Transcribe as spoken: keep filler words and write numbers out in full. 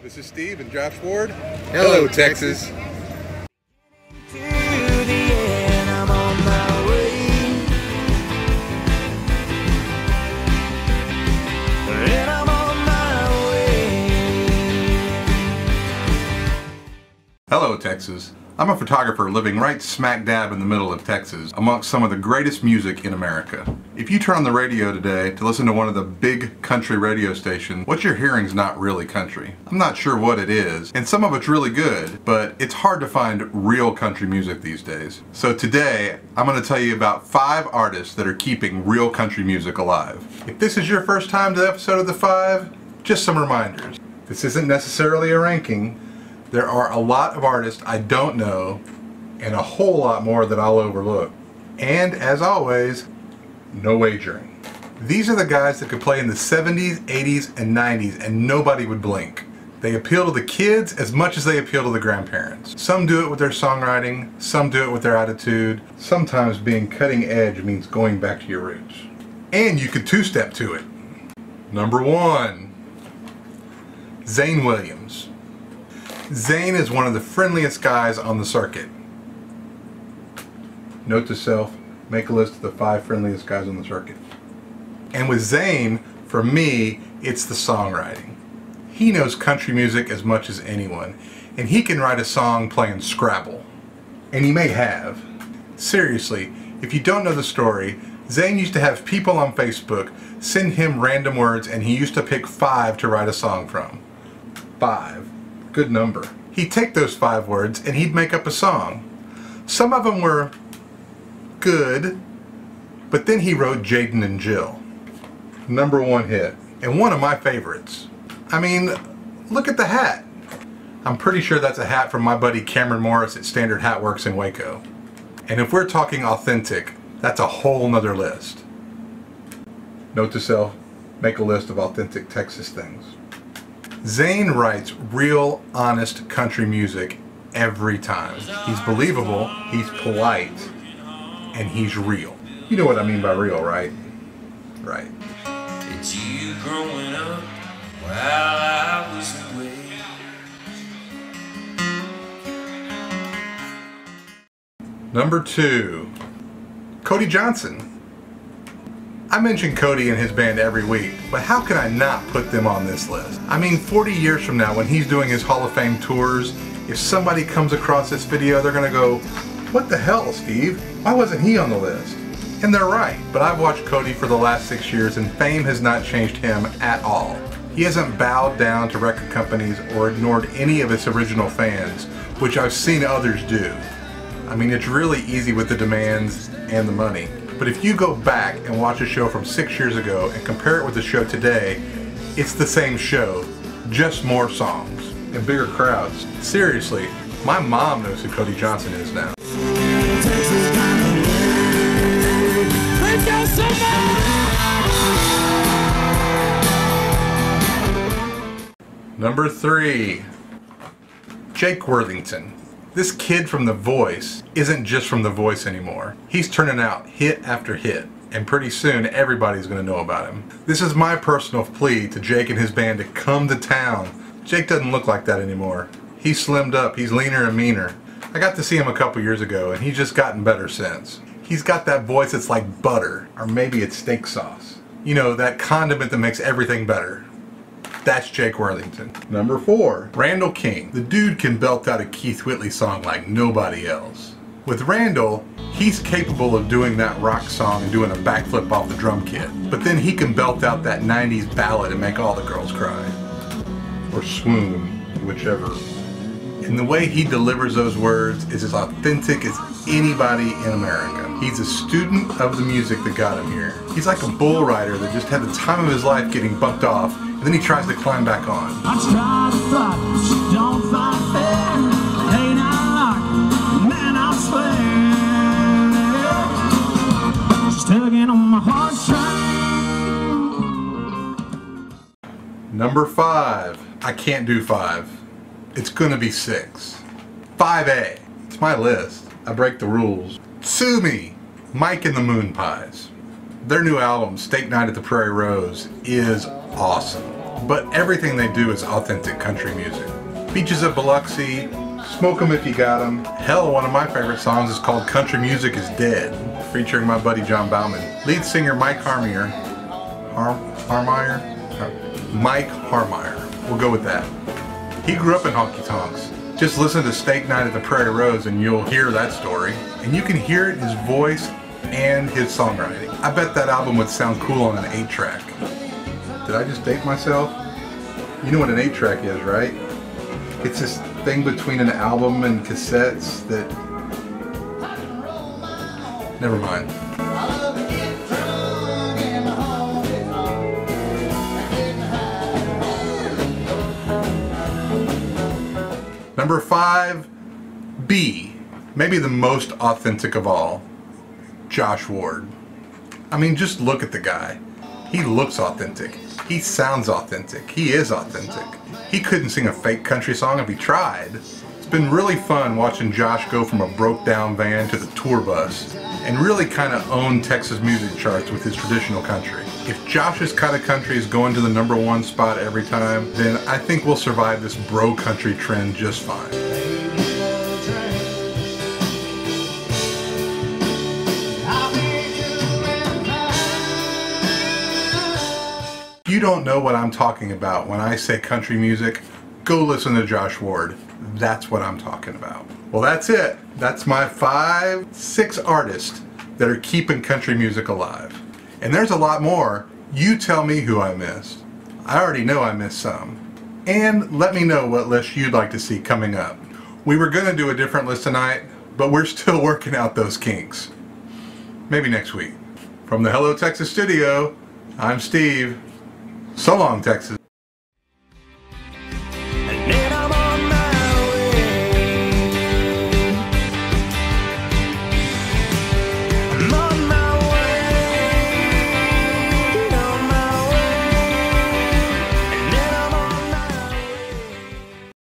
This is Steve and Josh Ward. Hello, Hello Texas. Texas. Hello, Texas. I'm a photographer living right smack dab in the middle of Texas, amongst some of the greatest music in America. If you turn on the radio today to listen to one of the big country radio stations, what you're hearing is not really country. I'm not sure what it is, and some of it's really good, but it's hard to find real country music these days. So today, I'm going to tell you about five artists that are keeping real country music alive. If this is your first time to the episode of The Five, just some reminders. This isn't necessarily a ranking. There are a lot of artists I don't know, and a whole lot more that I'll overlook. And, as always, no wagering. These are the guys that could play in the seventies, eighties, and nineties, and nobody would blink. They appeal to the kids as much as they appeal to the grandparents. Some do it with their songwriting, some do it with their attitude. Sometimes being cutting edge means going back to your roots. And you could two-step to it. Number one, Zane Williams. Zane is one of the friendliest guys on the circuit. Note to self, make a list of the five friendliest guys on the circuit. And with Zane, for me, it's the songwriting. He knows country music as much as anyone, and he can write a song playing Scrabble. And he may have. Seriously, if you don't know the story, Zane used to have people on Facebook send him random words, and he used to pick five to write a song from. Five. Good number. He'd take those five words and he'd make up a song. Some of them were good, but then he wrote Jayden and Jill. Number one hit. And one of my favorites. I mean, look at the hat. I'm pretty sure that's a hat from my buddy Cameron Morris at Standard Hat Works in Waco. And if we're talking authentic, that's a whole nother list. Note to self, make a list of authentic Texas things. Zane writes real, honest country music every time. He's believable, he's polite, and he's real. You know what I mean by real, right? Right. It's you growing up while I was away. Number two, Cody Johnson. I mention Cody and his band every week, but how can I not put them on this list? I mean, forty years from now, when he's doing his Hall of Fame tours, if somebody comes across this video, they're gonna go, "What the hell, Steve? Why wasn't he on the list?" And they're right, but I've watched Cody for the last six years and fame has not changed him at all. He hasn't bowed down to record companies or ignored any of his original fans, which I've seen others do. I mean, it's really easy with the demands and the money. But if you go back and watch a show from six years ago and compare it with the show today, it's the same show, just more songs and bigger crowds. Seriously, my mom knows who Cody Johnson is now. Number three, Jake Worthington. This kid from The Voice isn't just from The Voice anymore. He's turning out hit after hit, and pretty soon everybody's going to know about him. This is my personal plea to Jake and his band to come to town. Jake doesn't look like that anymore. He's slimmed up, he's leaner and meaner. I got to see him a couple years ago and he's just gotten better since. He's got that voice that's like butter, or maybe it's steak sauce. You know, that condiment that makes everything better. That's Jake Worthington. Number four, Randall King. The dude can belt out a Keith Whitley song like nobody else. With Randall, he's capable of doing that rock song and doing a backflip off the drum kit. But then he can belt out that nineties ballad and make all the girls cry. Or swoon, whichever. And the way he delivers those words is as authentic as anybody in America. He's a student of the music that got him here. He's like a bull rider that just had the time of his life getting bucked off. And then he tries to climb back on. I tried to fight, but don't fight fair. Ain't I lucky, man, I swear. Still again on my heart train. Number five. I can't do five. It's gonna be six. five A. It's my list. I break the rules. Sue me. Mike and the Moonpies. Their new album, Steak Night at the Prairie Rose, is awesome. but everything they do is authentic country music. Beaches of Biloxi, Smoke 'em if you got 'em. Hell, one of my favorite songs is called Country Music is Dead, featuring my buddy John Bauman. Lead singer Mike Harmeyer, Har Harmeyer? Har Mike Harmeyer, we'll go with that. He grew up in honky-tonks. Just listen to Steak Night at the Prairie Rose and you'll hear that story. And you can hear it in his voice and his songwriting. I bet that album would sound cool on an eight track. Did I just date myself? You know what an eight track is, right? It's this thing between an album and cassettes that... Never mind. Number five, B, maybe the most authentic of all, Josh Ward. I mean, just look at the guy. He looks authentic. He sounds authentic. He is authentic. He couldn't sing a fake country song if he tried. It's been really fun watching Josh go from a broke-down van to the tour bus and really kind of own Texas music charts with his traditional country. If Josh's kind of country is going to the number one spot every time, then I think we'll survive this bro country trend just fine. If you don't know what I'm talking about when I say country music, go listen to Josh Ward. That's what I'm talking about. Well, that's it. That's my five, six artists that are keeping country music alive. And there's a lot more. You tell me who I missed. I already know I missed some. And let me know what list you'd like to see coming up. We were going to do a different list tonight, but we're still working out those kinks. Maybe next week. From the Hello Texas studio, I'm Steve. So long, Texas.